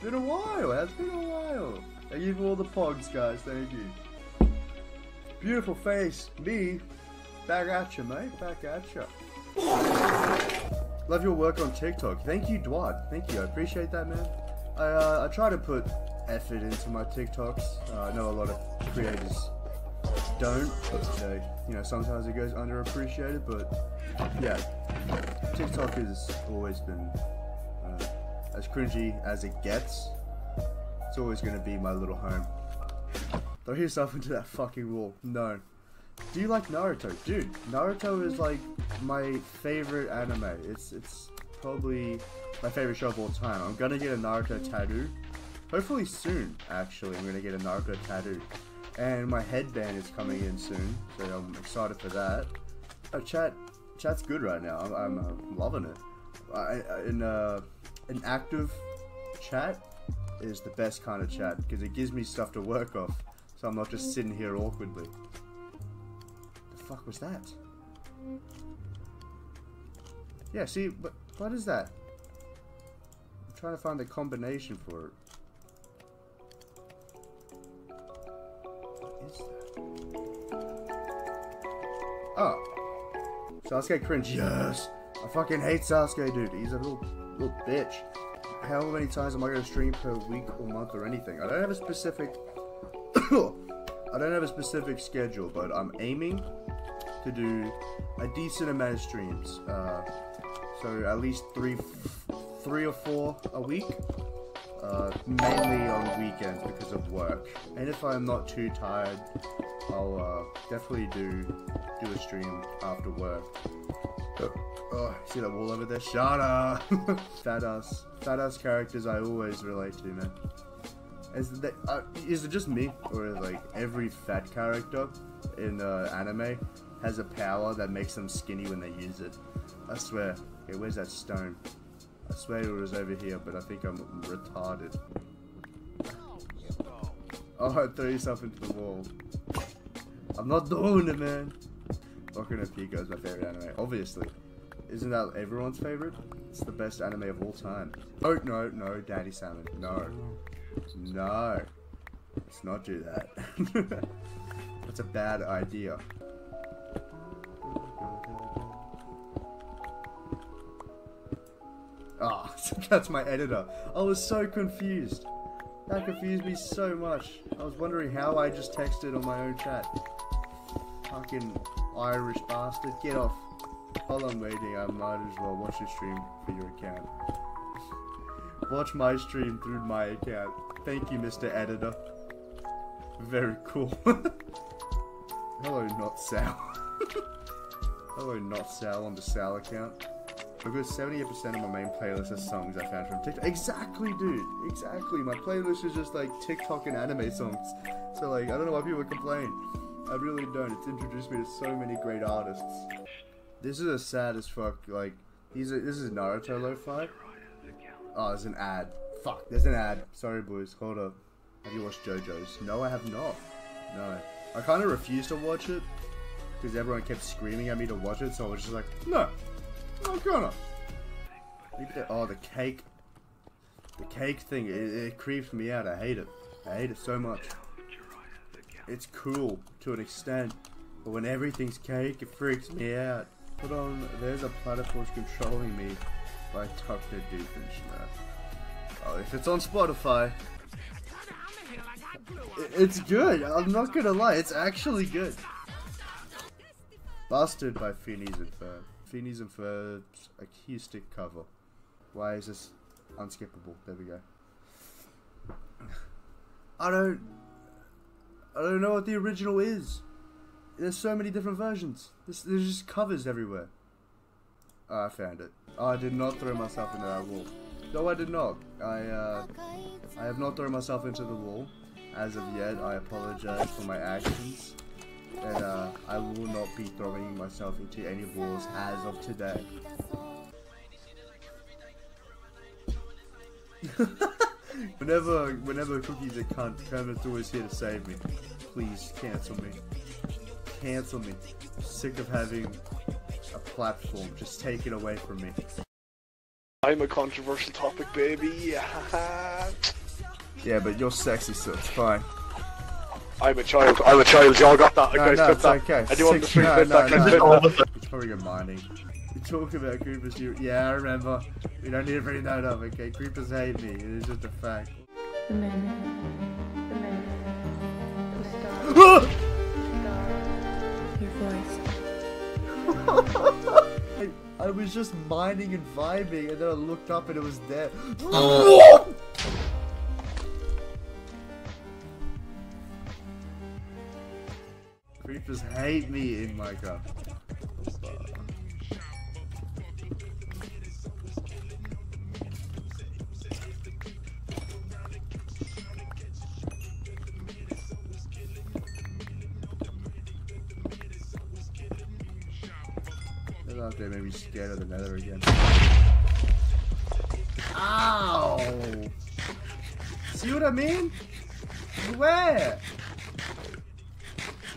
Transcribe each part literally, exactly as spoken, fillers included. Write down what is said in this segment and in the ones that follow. It's been a while, it's been a while. Thank you for all the pogs, guys, thank you. Beautiful face, me. Back at you, mate, back at you. Love your work on TikTok. Thank you, Dwight. Thank you, I appreciate that, man. I, uh, I try to put effort into my TikToks. Uh, I know a lot of creators don't, but uh, you know, sometimes it goes underappreciated, but yeah, TikTok has always been uh, as cringy as it gets. It's always gonna be my little home. Throw yourself into that fucking wall. No. Do you like Naruto? Dude, Naruto is like my favorite anime. It's it's probably my favorite show of all time. I'm gonna get a Naruto tattoo. Hopefully soon, actually, I'm gonna get a Naruto tattoo. And my headband is coming in soon, so I'm excited for that. Oh, chat, chat's good right now. I'm, I'm uh, loving it. I, I, in, uh, an active chat is the best kind of chat because it gives me stuff to work off, so I'm not just sitting here awkwardly. The fuck was that? Yeah, see, but what is that? I'm trying to find the combination for it. Oh, Sasuke cringe. Yes, I fucking hate Sasuke, dude. He's a little, little bitch. How many times am I gonna stream per week or month or anything? I don't have a specific. I don't have a specific schedule, but I'm aiming to do a decent amount of streams. Uh, so at least three, three or four a week. Uh, mainly on weekends because of work, and if I'm not too tired, I'll uh, definitely do do a stream after work. Oh, oh, see that wall over there? Shut up! Fat ass, fat ass characters I always relate to, man. Is, they, uh, is it just me, or like every fat character in uh, anime has a power that makes them skinny when they use it? I swear. Okay, where's that stone? I swear it was over here, but I think I'm retarded. Oh, throw yourself into the wall. I'm not doing it, man. Boku no Pico is my favorite anime, obviously. Isn't that everyone's favorite? It's the best anime of all time. Oh, no, no, Daddy Salmon. No. No. Let's not do that. That's a bad idea. Ah, oh, that's my editor. I was so confused. That confused me so much. I was wondering how I just texted on my own chat. Fucking Irish bastard. Get off. While I'm waiting, I might as well watch your stream for your account. Watch my stream through my account. Thank you, Mister Editor. Very cool. Hello, not Sal. Hello, not Sal on the Sal account. Because seventy-eight percent of my main playlist is songs I found from TikTok. Exactly, dude. Exactly. My playlist is just like TikTok and anime songs. So like, I don't know why people complain. I really don't. It's introduced me to so many great artists. This is a sad as fuck. Like, these are, this is Naruto lo-fi. Oh, there's an ad. Fuck, there's an ad. Sorry, boys. Hold up. Have you watched JoJo's? No, I have not. No. I kind of refused to watch it because everyone kept screaming at me to watch it. So I was just like, no. I'm gonna. Oh, the cake. The cake thing. It, it creeps me out. I hate it. I hate it so much. It's cool to an extent, but when everything's cake, it freaks me out. Put on. There's a platypus controlling me by Tuck the Deep and Schmack. Oh, if it's on Spotify. It, it's good. I'm not gonna lie. It's actually good. Busted by Phineas and Ferb. Phineas and Ferb's acoustic cover. Why is this unskippable? There we go. I don't... I don't know what the original is. There's so many different versions. There's, there's just covers everywhere. Oh, I found it. Oh, I did not throw myself into that wall. No, I did not. I, uh... I have not thrown myself into the wall. As of yet, I apologize for my actions. And uh, I will not be throwing myself into any walls as of today. whenever, whenever Cookie's a cunt, Kermit's always here to save me. Please cancel me. Cancel me. I'm sick of having a platform. Just take it away from me. I'm a controversial topic, baby. Yeah, but you're sexy, so it's fine. I'm a child. I'm a child. Y'all got that. No, guys, no, it's that. Okay. Anyone Six, no, no, that. No, no. That. It's probably your mining. We talk about Creepers. You... Yeah, I remember. We don't need to bring that up, okay? Creepers hate me. It is just a fact. The moon. The moon. The star. The star. Your voice. I was just mining and vibing, and then I looked up and it was there. Uh. Creepers hate me in Minecraft. Oh, they made me scared of the nether again. Ow! See what I mean? Where?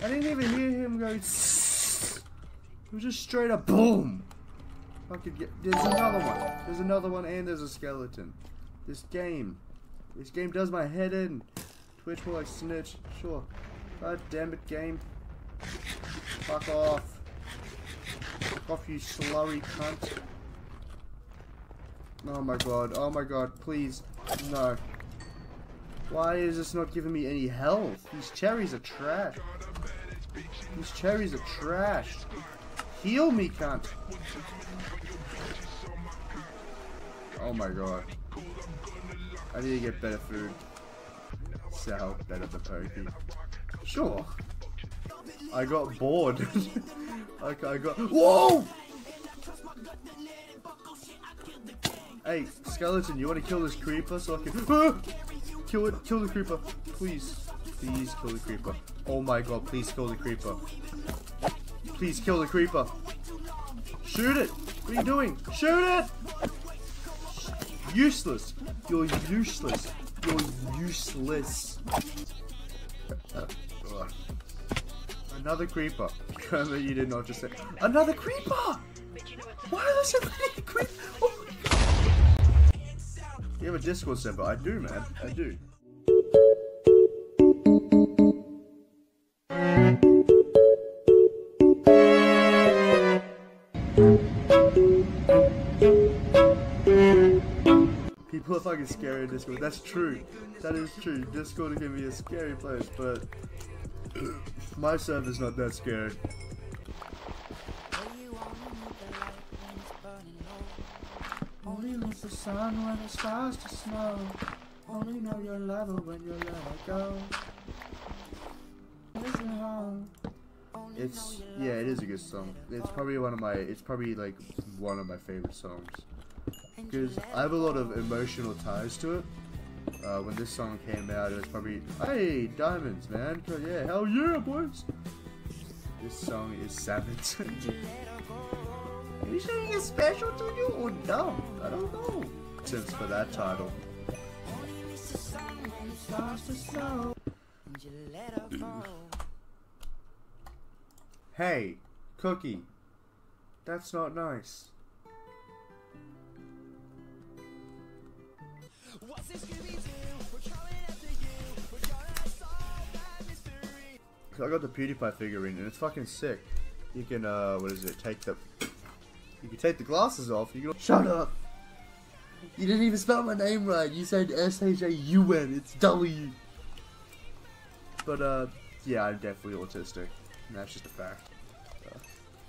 I didn't even hear him go. It was just straight up boom. Fucking get. There's another one. There's another one, and there's a skeleton. This game. This game does my head in. Twitch more like snitch. Sure. God damn it, game. Fuck off. Off you slurry cunt. Oh my god, oh my god, please, no. Why is this not giving me any health? These cherries are trash. These cherries are trash. Heal me, cunt. Oh my god. I need to get better food. Sell better the pokey. Sure. I got bored. Okay, I got. Whoa! Hey, skeleton, you want to kill this creeper so I can ah! kill it? Kill the creeper, please, please kill the creeper. Oh my god, please kill the creeper. Please kill the creeper. Shoot it! What are you doing? Shoot it! Useless. You're useless. You're useless. Another creeper. Remember, you did not just say another creeper. Why are there so many creepers? Oh. You have a Discord server? I do, man. I do. People are fucking scary in Discord. That's true. That is true. Discord can be a scary place, but. My server's not that scared. Only look the sun when it starts to snow. Only know your lover when you let go. It's yeah, it is a good song. It's probably one of my. It's probably like one of my favorite songs because I have a lot of emotional ties to it. Uh, when this song came out, it was probably, hey, diamonds, man, oh, yeah, hell yeah, boys. This song is savage. Are you saying it's special to you or no? I don't know. Since for that title. Hey, Cookie, that's not nice. So I got the PewDiePie figurine and it's fucking sick. You can uh what is it, take the you can take the glasses off, you can shut up! You didn't even spell my name right, you said S H A U N, it's W. But uh yeah, I'm definitely autistic. And that's just a fact. Uh,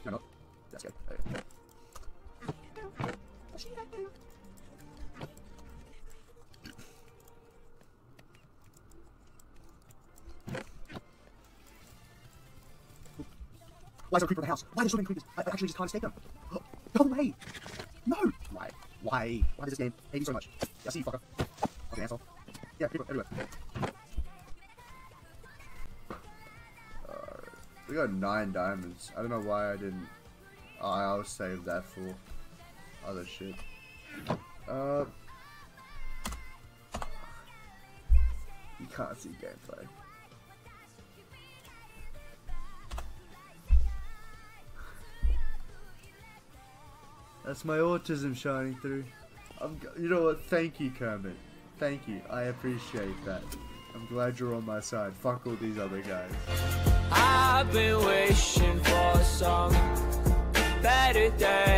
no, no. That's good. Okay. Why is there a creeper in the house? Why are there so many creepers? I actually just can't escape them. Go away! No! Why? Why? Why does this game hate you so much? Yeah, I see you, fucker. Fucking asshole. Yeah, creeper everywhere. Uh, we got nine diamonds. I don't know why I didn't... Oh, I'll save that for other shit. Uh... You can't see gameplay. That's my autism shining through. I'm, you know what? Thank you, Kermit. Thank you. I appreciate that. I'm glad you're on my side. Fuck all these other guys. I've been wishing for some better day.